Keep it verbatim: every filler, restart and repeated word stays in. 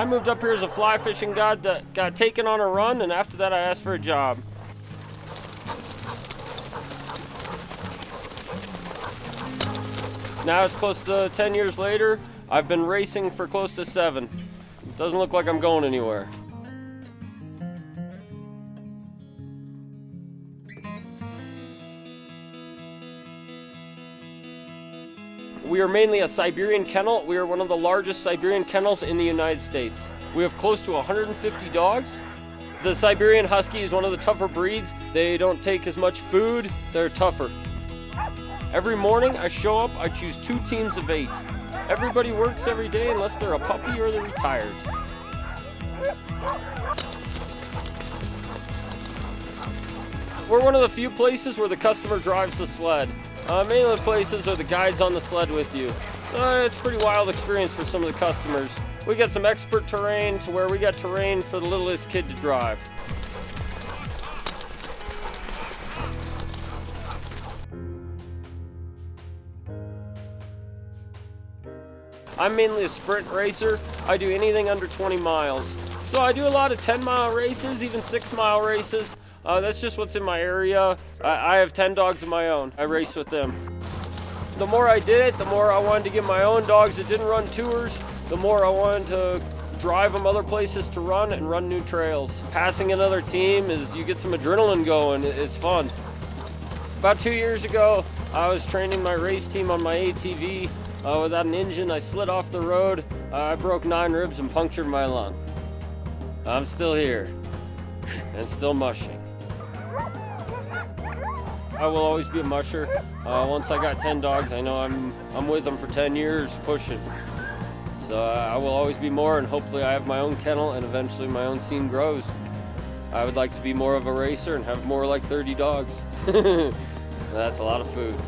I moved up here as a fly fishing guide that got taken on a run, and after that I asked for a job. Now it's close to ten years later. I've been racing for close to seven. It doesn't look like I'm going anywhere. We are mainly a Siberian kennel. We are one of the largest Siberian kennels in the United States. We have close to one hundred fifty dogs. The Siberian Husky is one of the tougher breeds. They don't take as much food, they're tougher. Every morning I show up, I choose two teams of eight. Everybody works every day unless they're a puppy or they're retired. We're one of the few places where the customer drives the sled. Uh, many of the places are the guides on the sled with you. So it's a pretty wild experience for some of the customers. We got some expert terrain to where we got terrain for the littlest kid to drive. I'm mainly a sprint racer. I do anything under twenty miles. So I do a lot of ten mile races, even six mile races. Uh, that's just what's in my area. I, I have ten dogs of my own. I race with them. The more I did it, the more I wanted to get my own dogs that didn't run tours, the more I wanted to drive them other places to run and run new trails. Passing another team is, you get some adrenaline going, it's fun. About two years ago, I was training my race team on my A T V. Uh, without an engine, I slid off the road. Uh, I broke nine ribs and punctured my lung. I'm still here and still mushing. I will always be a musher. Uh, once I got ten dogs, I know I'm I'm with them for ten years, pushing. So uh, I will always be more, and hopefully I have my own kennel and eventually my own scene grows. I would like to be more of a racer and have more like thirty dogs. That's a lot of food.